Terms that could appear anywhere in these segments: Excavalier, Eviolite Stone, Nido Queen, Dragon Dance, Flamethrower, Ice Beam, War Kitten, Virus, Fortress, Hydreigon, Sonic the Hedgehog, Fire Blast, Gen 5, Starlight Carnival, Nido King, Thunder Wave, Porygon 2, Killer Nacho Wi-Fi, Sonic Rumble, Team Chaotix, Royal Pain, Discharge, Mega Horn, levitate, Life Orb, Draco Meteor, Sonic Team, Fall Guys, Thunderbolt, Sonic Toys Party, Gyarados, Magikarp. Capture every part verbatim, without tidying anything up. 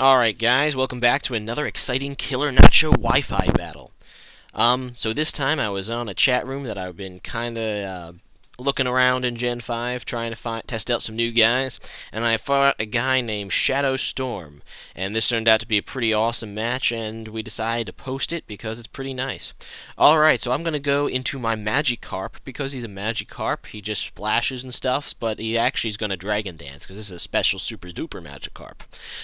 Alright guys, welcome back to another exciting Killer Nacho Wi-Fi battle. Um, so this time I was on a chat room that I've been kinda, uh, looking around in Gen five, trying to find, test out some new guys, and I fought a guy named Shadow Storm, and this turned out to be a pretty awesome match, and we decided to post it because it's pretty nice. Alright, so I'm gonna go into my Magikarp, because he's a Magikarp, he just splashes and stuff, but he actually is gonna Dragon Dance, because this is a special super duper Magikarp.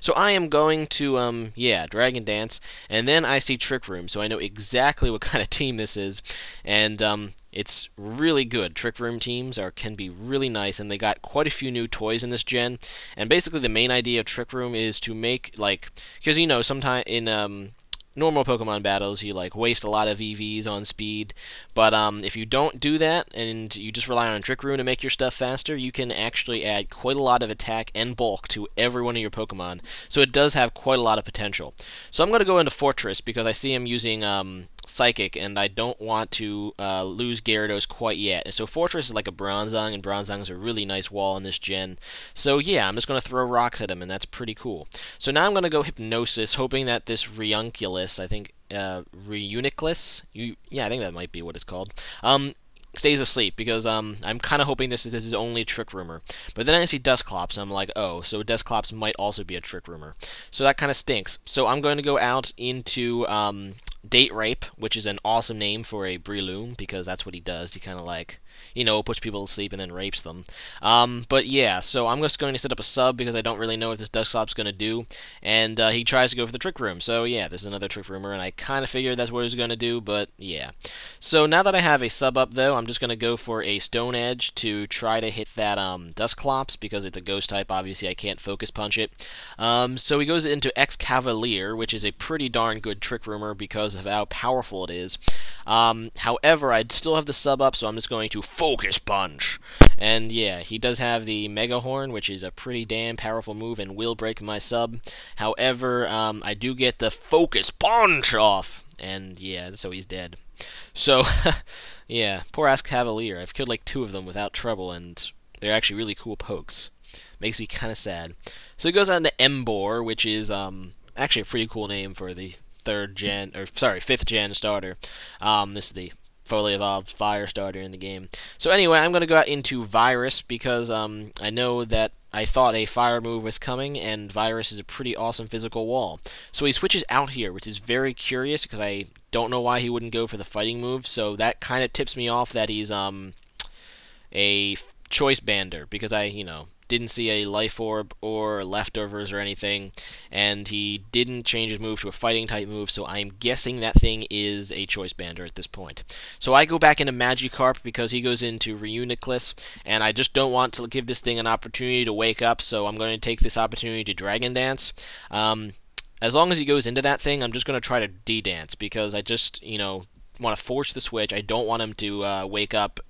So I am going to, um, yeah, Dragon Dance, and then I see Trick Room, so I know exactly what kind of team this is, and, um, it's really good. Trick Room teams are can be really nice, and they got quite a few new toys in this gen. And basically the main idea of Trick Room is to make, like, because, you know, sometimes in um, normal Pokemon battles you, like, waste a lot of E Vs on speed, but um, if you don't do that and you just rely on Trick Room to make your stuff faster, you can actually add quite a lot of attack and bulk to every one of your Pokemon, so it does have quite a lot of potential. So I'm going to go into Fortress because I see him using... Um, Psychic, and I don't want to uh, lose Gyarados quite yet. And so Fortress is like a Bronzong, and Bronzong is a really nice wall in this gen. So yeah, I'm just going to throw rocks at him, and that's pretty cool. So now I'm going to go Hypnosis, hoping that this Reuniclus, I think, uh, Reuniclus? You, yeah, I think that might be what it's called. Um, stays asleep, because um, I'm kind of hoping this is his only Trick Roomer. But then I see Dusclops, and I'm like, oh, so Dusclops might also be a Trick Roomer. So that kind of stinks. So I'm going to go out into... Um, Date Rape, which is an awesome name for a Breloom, because that's what he does. He kind of, like, you know, puts people to sleep and then rapes them. Um, but yeah, so I'm just going to set up a sub because I don't really know what this Dusclops is going to do. And uh, he tries to go for the Trick Room. So yeah, this is another Trick Roomer, and I kind of figured that's what he was going to do, but yeah. So now that I have a sub up, though, I'm just going to go for a Stone Edge to try to hit that um, Dusclops, because it's a Ghost type. Obviously, I can't Focus Punch it. Um, so he goes into Excavalier, which is a pretty darn good Trick Roomer because of how powerful it is. Um, however, I'd still have the sub up, so I'm just going to Focus Punch. And yeah, he does have the Mega Horn, which is a pretty damn powerful move and will break my sub. However, um, I do get the Focus Punch off. And yeah, so he's dead. So, yeah, poor ass Cavalier. I've killed like two of them without trouble, and they're actually really cool pokes. Makes me kind of sad. So he goes on to Emboar, which is um, actually a pretty cool name for the third gen, or sorry, fifth gen starter. Um, this is the fully evolved fire starter in the game. So anyway, I'm going to go out into Virus because um, I know that I thought a fire move was coming, and Virus is a pretty awesome physical wall. So he switches out here, which is very curious because I don't know why he wouldn't go for the fighting move. So that kind of tips me off that he's um a choice bander, because I, you know, didn't see a Life Orb or Leftovers or anything, and he didn't change his move to a fighting type move, so I'm guessing that thing is a Choice Bander at this point. So I go back into Magikarp because he goes into Reuniclus, and I just don't want to give this thing an opportunity to wake up, so I'm going to take this opportunity to Dragon Dance. Um, as long as he goes into that thing, I'm just going to try to D-Dance, because I just, you know, want to force the switch. I don't want him to uh, wake up,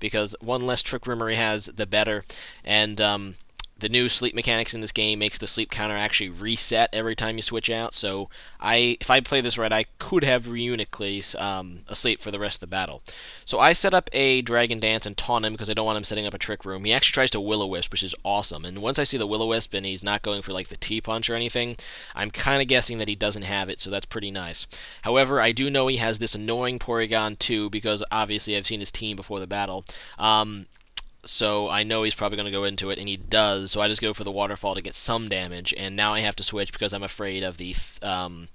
because one less Trick Roomer he has, the better. And um, the new sleep mechanics in this game makes the sleep counter actually reset every time you switch out. So I, if I play this right, I could have Reuniclus um, asleep for the rest of the battle. So I set up a Dragon Dance and taunt him because I don't want him setting up a Trick Room. He actually tries to will-o-wisp, which is awesome. And once I see the will-o-wisp and he's not going for like the T-punch or anything, I'm kind of guessing that he doesn't have it, so that's pretty nice. However, I do know he has this annoying Porygon two because obviously I've seen his team before the battle. Um... So I know he's probably going to go into it, and he does, so I just go for the Waterfall to get some damage, and now I have to switch because I'm afraid of the, th um,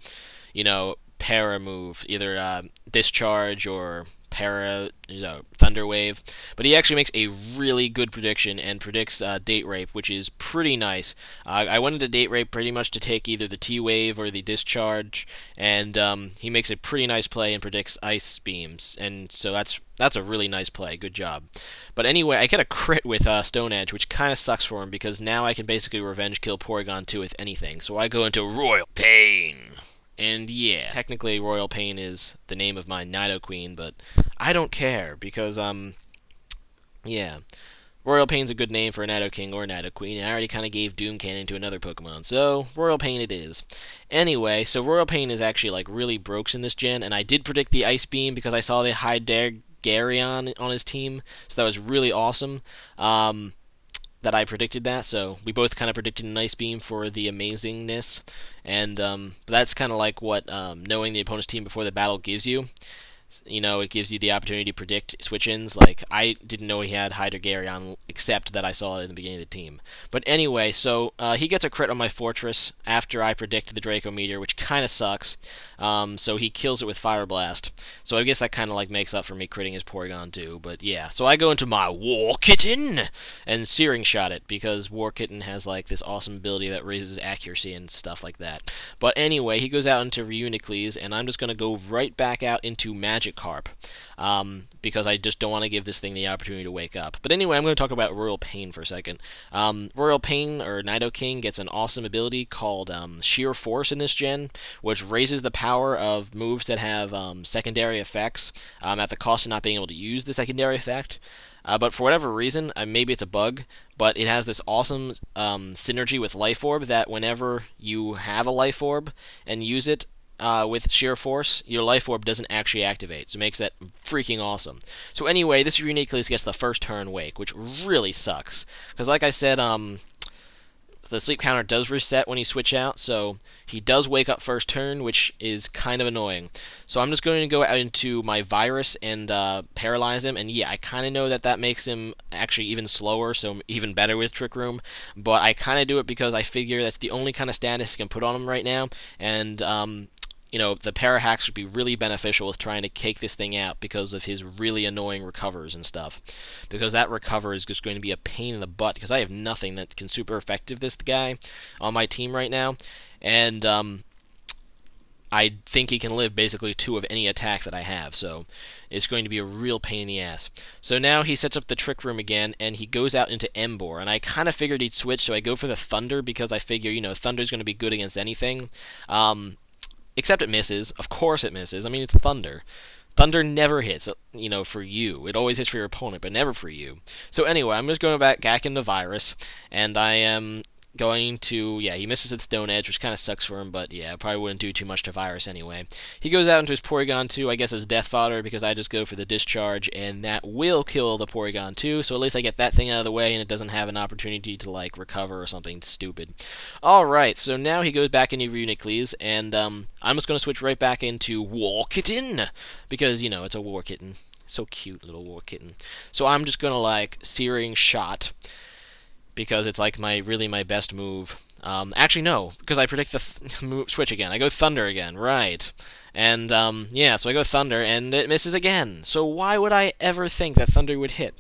you know, para move, either uh, Discharge or para, you know, Thunder Wave. But he actually makes a really good prediction and predicts uh, Date Rape, which is pretty nice. Uh, I went into Date Rape pretty much to take either the T-Wave or the Discharge, and um, he makes a pretty nice play and predicts Ice Beams, and so that's That's a really nice play. Good job. But anyway, I get a crit with uh, Stone Edge, which kind of sucks for him because now I can basically revenge kill Porygon two with anything. So I go into Royal Pain. And yeah, technically Royal Pain is the name of my Nido Queen, but I don't care because, um, yeah. Royal Pain's a good name for a Nido King or Nido Queen, and I already kind of gave Doom Cannon to another Pokemon, so Royal Pain it is. Anyway, so Royal Pain is actually, like, really broke in this gen, and I did predict the Ice Beam because I saw the Hydreigon on his team, so that was really awesome. Um, that I predicted that, so we both kind of predicted an Ice Beam for the amazingness, and um, that's kind of like what um, knowing the opponent's team before the battle gives you. You know, it gives you the opportunity to predict switch-ins. Like, I didn't know he had Hydreigon, except that I saw it in the beginning of the team. But anyway, so uh, he gets a crit on my Fortress after I predict the Draco Meteor, which kind of sucks. Um, so he kills it with Fire Blast. So I guess that kind of, like, makes up for me critting his Porygon two. But yeah, so I go into my War Kitten and Searing Shot it, because War Kitten has, like, this awesome ability that raises accuracy and stuff like that. But anyway, he goes out into Reuniclus, and I'm just going to go right back out into Magic. Magikarp, um, because I just don't want to give this thing the opportunity to wake up. But anyway, I'm going to talk about Royal Pain for a second. Um, Royal Pain, or Nido King, gets an awesome ability called um, Sheer Force in this gen, which raises the power of moves that have um, secondary effects um, at the cost of not being able to use the secondary effect. Uh, but for whatever reason, uh, maybe it's a bug, but it has this awesome um, synergy with Life Orb that whenever you have a Life Orb and use it, Uh, with Sheer Force, your Life Orb doesn't actually activate, so it makes that freaking awesome. So anyway, this Reuniclus gets the first turn wake, which really sucks, because like I said, um, the sleep counter does reset when you switch out, so he does wake up first turn, which is kind of annoying. So I'm just going to go out into my Virus and uh, paralyze him, and yeah, I kind of know that that makes him actually even slower, so even better with Trick Room, but I kind of do it because I figure that's the only kind of status I can put on him right now, and um... you know, the para hacks would be really beneficial with trying to cake this thing out because of his really annoying recovers and stuff. Because that recover is just going to be a pain in the butt, because I have nothing that can super effective this guy on my team right now. And um, I think he can live basically two of any attack that I have, so it's going to be a real pain in the ass. So now he sets up the Trick Room again, and he goes out into Emboar, and I kind of figured he'd switch, so I go for the Thunder because I figure, you know, Thunder's going to be good against anything. Um... Except it misses. Of course it misses. I mean, it's Thunder. Thunder never hits, you know, for you. It always hits for your opponent, but never for you. So anyway, I'm just going back, back into Virus, and I am going to... Yeah, he misses at Stone Edge, which kind of sucks for him, but yeah, probably wouldn't do too much to Virus anyway. He goes out into his Porygon two, I guess as Death Fodder, because I just go for the Discharge, and that will kill the Porygon two, so at least I get that thing out of the way, and it doesn't have an opportunity to, like, recover or something stupid. Alright, so now he goes back into Reuniclus, and um, I'm just going to switch right back into War Kitten, because, you know, it's a War Kitten. So cute, little War Kitten. So I'm just going to, like, Searing Shot, because it's like my really my best move. Um, actually, no, because I predict the th switch again. I go Thunder again, right. And, um, yeah, so I go Thunder, and it misses again. So why would I ever think that Thunder would hit?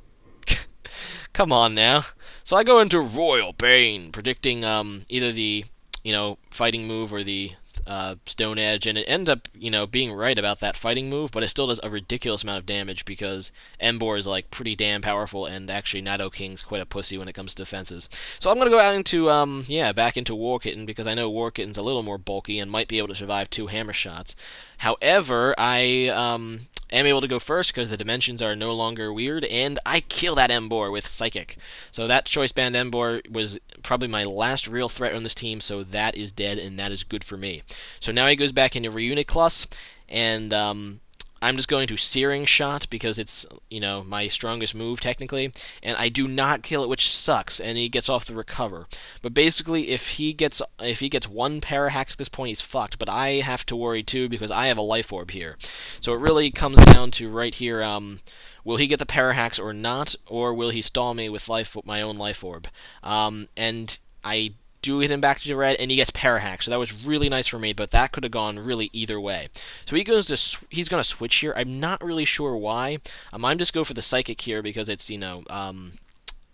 Come on, now. So I go into Royal Pain, predicting um, either the, you know, fighting move or the uh, Stone Edge, and it ends up, you know, being right about that fighting move, but it still does a ridiculous amount of damage because Emboar is, like, pretty damn powerful, and actually Nido King's quite a pussy when it comes to defenses. So I'm gonna go out into, um, yeah, back into War Kitten, because I know War Kitten's a little more bulky and might be able to survive two hammer shots. However, I, um... I'm able to go first because the dimensions are no longer weird, and I kill that Emboar with Psychic. So that Choice Band Emboar was probably my last real threat on this team, so that is dead, and that is good for me. So now he goes back into Reuniclus, and um, I'm just going to Searing Shot because it's, you know, my strongest move technically, and I do not kill it, which sucks, and he gets off the recover. But basically, if he gets if he gets one para hacks at this point, he's fucked, but I have to worry too because I have a Life Orb here. So it really comes down to right here, um, will he get the para hacks or not, or will he stall me with life my own Life Orb? Um, and I do hit him back to red, and he gets para hack, so that was really nice for me, but that could have gone really either way. So he goes to, sw he's going to switch here. I'm not really sure why. Um, I'm just go for the Psychic here, because it's, you know, um,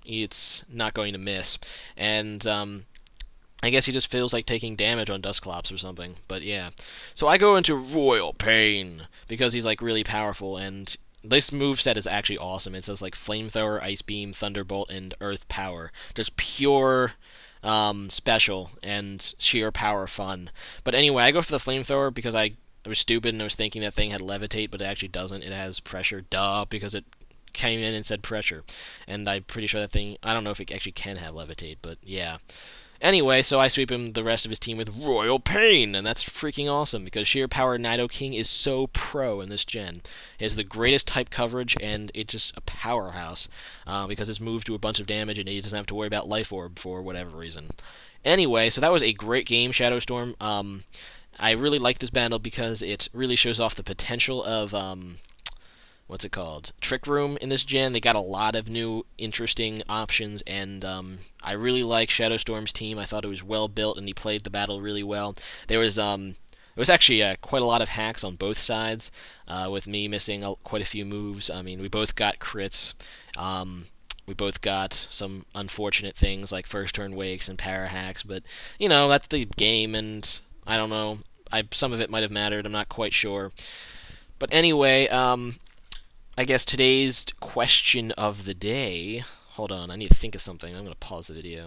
it's not going to miss, and, um, I guess he just feels like taking damage on Dusclops or something, but yeah. So I go into Royal Pain, because he's, like, really powerful, and this moveset is actually awesome. It says, like, Flamethrower, Ice Beam, Thunderbolt, and Earth Power. Just pure Um, special and sheer power fun. But anyway, I go for the Flamethrower because I, I was stupid and I was thinking that thing had levitate, but it actually doesn't. It has pressure, duh, because it came in and said pressure. And I'm pretty sure that thing, I don't know if it actually can have levitate, but yeah. Anyway, so I sweep him, the rest of his team, with Royal Pain, and that's freaking awesome, because Sheer Power Nido King is so pro in this gen. It has the greatest type coverage, and it's just a powerhouse, uh, because it's moved to a bunch of damage, and he doesn't have to worry about Life Orb for whatever reason. Anyway, so that was a great game, Shadowstorm. Um, I really like this battle because it really shows off the potential of... Um, What's it called? Trick Room in this gen. They got a lot of new, interesting options, and um, I really like Shadowstorm's team. I thought it was well built, and he played the battle really well. There was um, there was actually uh, quite a lot of hacks on both sides, uh, with me missing a, quite a few moves. I mean, we both got crits. Um, we both got some unfortunate things like first turn wakes and para hacks, but you know that's the game, and I don't know. I some of it might have mattered. I'm not quite sure, but anyway. Um, I guess today's question of the day... Hold on, I need to think of something. I'm going to pause the video.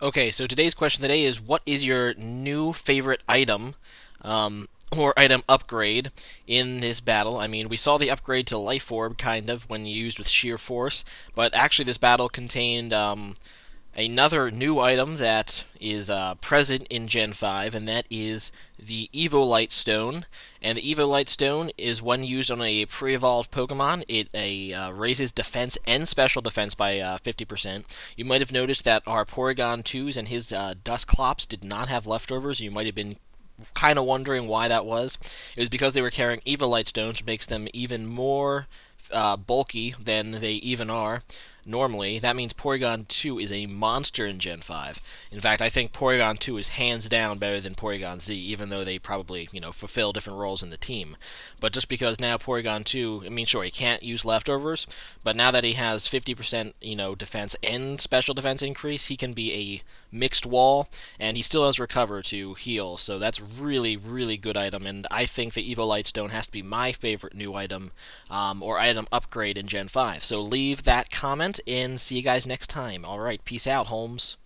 Okay, so today's question of the day is, what is your new favorite item, um, or item upgrade, in this battle? I mean, we saw the upgrade to Life Orb, kind of, when used with Sheer Force, but actually this battle contained, um... another new item that is uh, present in Gen five, and that is the Eviolite Stone. And the Eviolite Stone is when used on a pre-evolved Pokemon. It a, uh, raises defense and special defense by uh, fifty percent. You might have noticed that our Porygon twos and his uh, Dusclops did not have leftovers. You might have been kind of wondering why that was. It was because they were carrying Eviolite Stones, which makes them even more uh, bulky than they even are. Normally, that means Porygon two is a monster in Gen five. In fact, I think Porygon two is hands down better than Porygon Z, even though they probably, you know, fulfill different roles in the team. But just because now Porygon two, I mean, sure, he can't use leftovers, but now that he has fifty percent, you know, defense and special defense increase, he can be a mixed wall, and he still has recover to heal, so that's really, really good item, and I think the Eviolite Stone has to be my favorite new item, um, or item upgrade in Gen five. So leave that comment and see you guys next time. Alright, peace out, Holmes.